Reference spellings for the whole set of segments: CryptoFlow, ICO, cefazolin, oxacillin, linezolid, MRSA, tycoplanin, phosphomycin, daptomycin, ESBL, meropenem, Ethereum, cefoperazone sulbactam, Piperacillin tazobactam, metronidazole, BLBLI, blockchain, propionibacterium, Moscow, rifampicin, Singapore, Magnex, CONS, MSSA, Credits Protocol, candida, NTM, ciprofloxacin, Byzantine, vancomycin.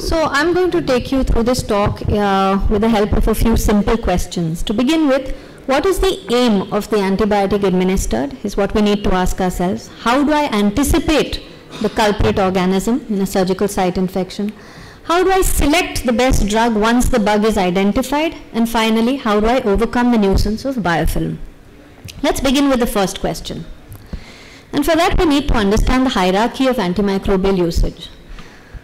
So I'm going to take you through this talk with the help of a few simple questions. To begin with, what is the aim of the antibiotic administered is what we need to ask ourselves. How do I anticipate the culprit organism in a surgical site infection? How do I select the best drug once the bug is identified? And finally, how do I overcome the nuisance of biofilm? Let's begin with the first question. And for that, we need to understand the hierarchy of antimicrobial usage.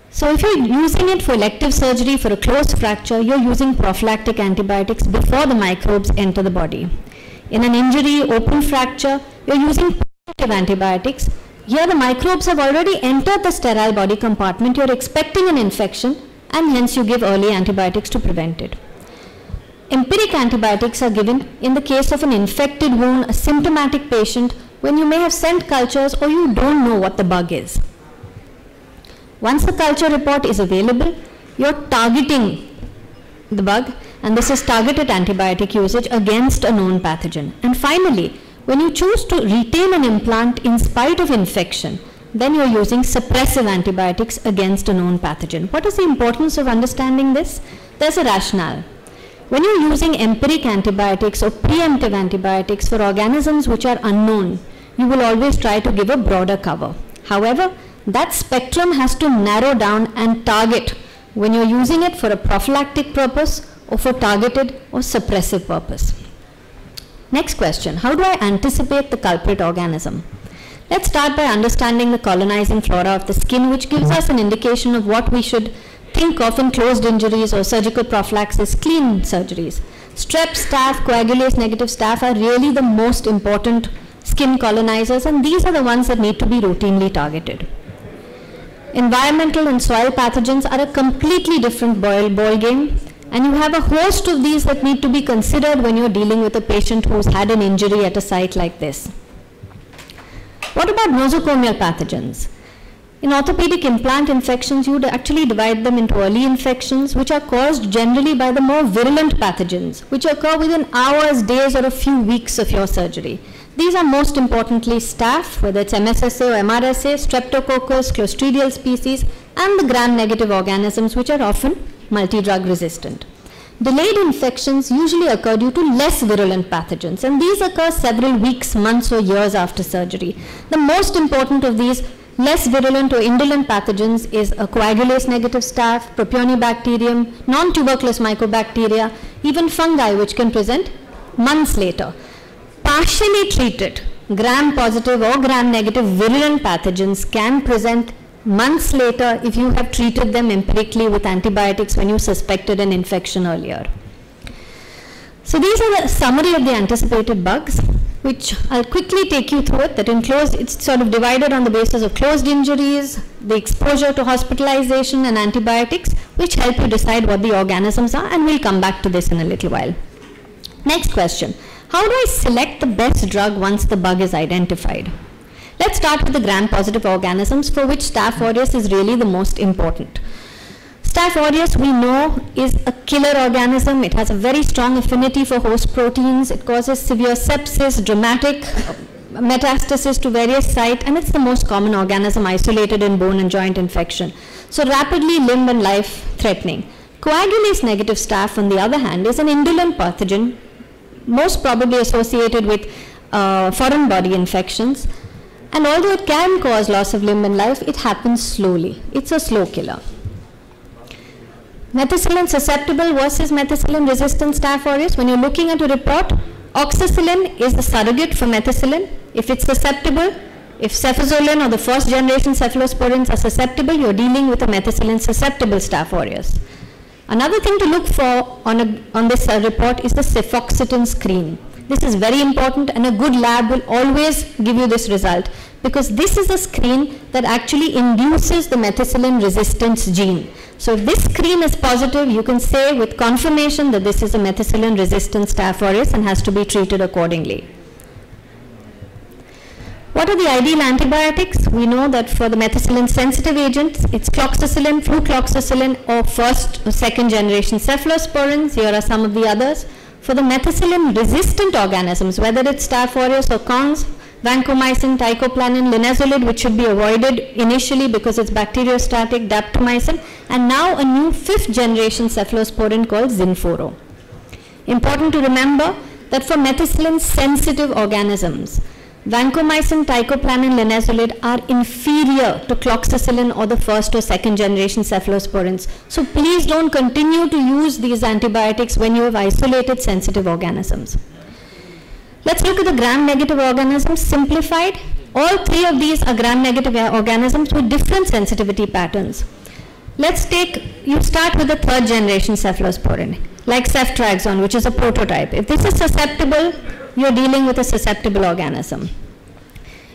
So if you're using it for elective surgery for a closed fracture, you're using prophylactic antibiotics before the microbes enter the body. In an injury, open fracture, you're using protective antibiotics. Here the microbes have already entered the sterile body compartment, you're expecting an infection, and hence you give early antibiotics to prevent it. Empiric antibiotics are given in the case of an infected wound, a symptomatic patient, when you may have sent cultures or you don't know what the bug is. Once the culture report is available, you're targeting the bug, and this is targeted antibiotic usage against a known pathogen. And finally, when you choose to retain an implant in spite of infection, then you're using suppressive antibiotics against a known pathogen. What is the importance of understanding this? There's a rationale. When you're using empiric antibiotics or preemptive antibiotics for organisms which are unknown, you will always try to give a broader cover. However, that spectrum has to narrow down and target when you're using it for a prophylactic purpose or for targeted or suppressive purpose. Next question, how do I anticipate the culprit organism? Let's start by understanding the colonizing flora of the skin, which gives us an indication of what we should think of in closed injuries or surgical prophylaxis, clean surgeries. Strep, staph, coagulase negative staph are really the most important skin colonizers, and these are the ones that need to be routinely targeted. Environmental and soil pathogens are a completely different ball game, and you have a host of these that need to be considered when you're dealing with a patient who's had an injury at a site like this. What about nosocomial pathogens? In orthopedic implant infections, you would actually divide them into early infections, which are caused generally by the more virulent pathogens, which occur within hours, days, or a few weeks of your surgery. These are most importantly staph, whether it's MSSA or MRSA, streptococcus, clostridial species, and the gram-negative organisms, which are often multi-drug resistant. Delayed infections usually occur due to less virulent pathogens, and these occur several weeks, months, or years after surgery. The most important of these less virulent or indolent pathogens is a coagulase-negative staph, propionibacterium, non-tuberculous mycobacteria, even fungi, which can present months later. Partially treated gram-positive or gram-negative virulent pathogens can present months later if you have treated them empirically with antibiotics when you suspected an infection earlier. So these are the summary of the anticipated bugs, which I'll quickly take you through it, that in closed, it's sort of divided on the basis of closed injuries, the exposure to hospitalization and antibiotics, which help you decide what the organisms are, and we'll come back to this in a little while. Next question. How do I select the best drug once the bug is identified? Let's start with the gram-positive organisms, for which Staph aureus is really the most important. Staph aureus, we know, is a killer organism. It has a very strong affinity for host proteins. It causes severe sepsis, dramatic metastasis to various sites, and it's the most common organism isolated in bone and joint infection. So rapidly limb and life-threatening. Coagulase-negative Staph, on the other hand, is an indolent pathogen, most probably associated with foreign body infections, and although it can cause loss of limb and life, it happens slowly. It's a slow killer. Methicillin susceptible versus methicillin resistant Staph aureus, when you're looking at a report, oxacillin is the surrogate for methicillin. If it's susceptible, if cefazolin or the first generation cephalosporins are susceptible, you're dealing with a methicillin susceptible Staph aureus. Another thing to look for on this report is the cefoxitin screen. This is very important, and a good lab will always give you this result, because this is a screen that actually induces the methicillin resistance gene. So if this screen is positive, you can say with confirmation that this is a methicillin resistant Staph aureus and has to be treated accordingly. What are the ideal antibiotics? We know that for the methicillin sensitive agents, it's cloxacillin, flucloxacillin, or first or second generation cephalosporins. Here are some of the others. For the methicillin resistant organisms, whether it's Staph aureus or CONS, vancomycin, tycoplanin, linezolid, which should be avoided initially because it's bacteriostatic, daptomycin, and now a new 5th generation cephalosporin called Zinforo. Important to remember that for methicillin sensitive organisms, vancomycin, tycoplanin, linezolid are inferior to cloxacillin or the 1st or 2nd generation cephalosporins. So please don't continue to use these antibiotics when you have isolated sensitive organisms. Let's look at the gram-negative organisms simplified. All 3 of these are gram-negative organisms with different sensitivity patterns. Let's take, you start with the 3rd generation cephalosporin, like ceftriaxone, which is a prototype. If this is susceptible, you're dealing with a susceptible organism.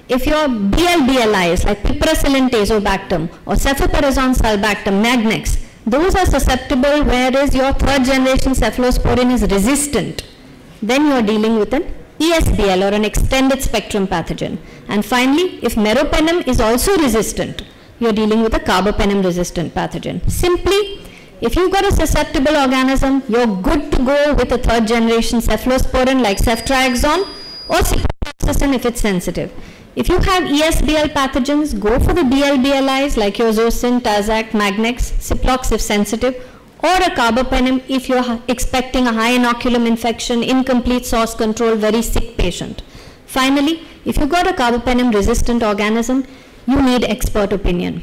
If your BLBLI is like Piperacillin tazobactam or cefoperazone sulbactam, Magnex, those are susceptible, whereas your 3rd generation cephalosporin is resistant. Then you're dealing with an ESBL or an extended spectrum pathogen. And finally, if meropenem is also resistant, you're dealing with a carbapenem-resistant pathogen. Simply, if you've got a susceptible organism, you're good to go with a 3rd generation cephalosporin like ceftriaxone or ciprox if it's sensitive. If you have ESBL pathogens, go for the BLBLIs like your Zosin, Tazac, Magnex, ciprox if sensitive, or a carbapenem if you're expecting a high inoculum infection, incomplete source control, very sick patient. Finally, if you've got a carbapenem-resistant organism, you need expert opinion.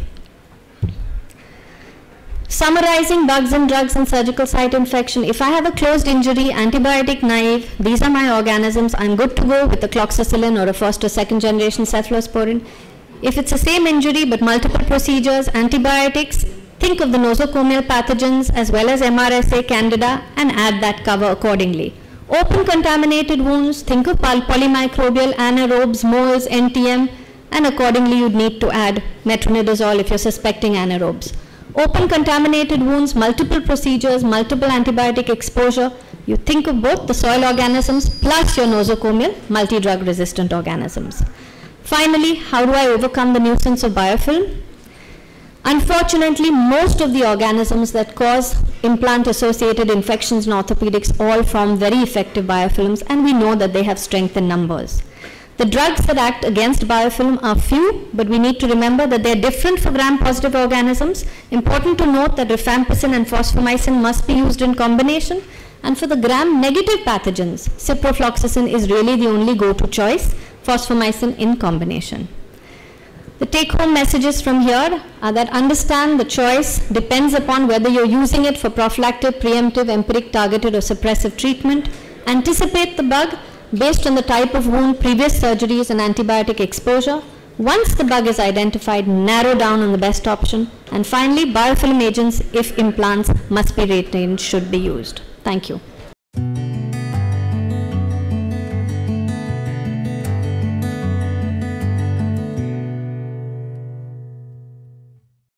Summarizing bugs and drugs and surgical site infection, if I have a closed injury, antibiotic naive, these are my organisms, I'm good to go with the cloxacillin or a 1st or 2nd generation cephalosporin. If it's the same injury but multiple procedures, antibiotics, think of the nosocomial pathogens as well as MRSA, candida, and add that cover accordingly. Open contaminated wounds, think of polymicrobial, anaerobes, moles, NTM, and accordingly you'd need to add metronidazole if you're suspecting anaerobes. Open contaminated wounds, multiple procedures, multiple antibiotic exposure, you think of both the soil organisms plus your nosocomial multi-drug resistant organisms. Finally, how do I overcome the nuisance of biofilm? Unfortunately, most of the organisms that cause implant-associated infections in orthopedics all form very effective biofilms, and we know that they have strength in numbers. The drugs that act against biofilm are few, but we need to remember that they are different for gram-positive organisms. Important to note that rifampicin and phosphomycin must be used in combination. And for the gram-negative pathogens, ciprofloxacin is really the only go-to choice, phosphomycin in combination. The take-home messages from here are that understand the choice depends upon whether you're using it for prophylactic, preemptive, empiric, targeted, or suppressive treatment. Anticipate the bug based on the type of wound, previous surgeries, and antibiotic exposure. Once the bug is identified, narrow down on the best option. And finally, biofilm agents, if implants must be retained, should be used. Thank you.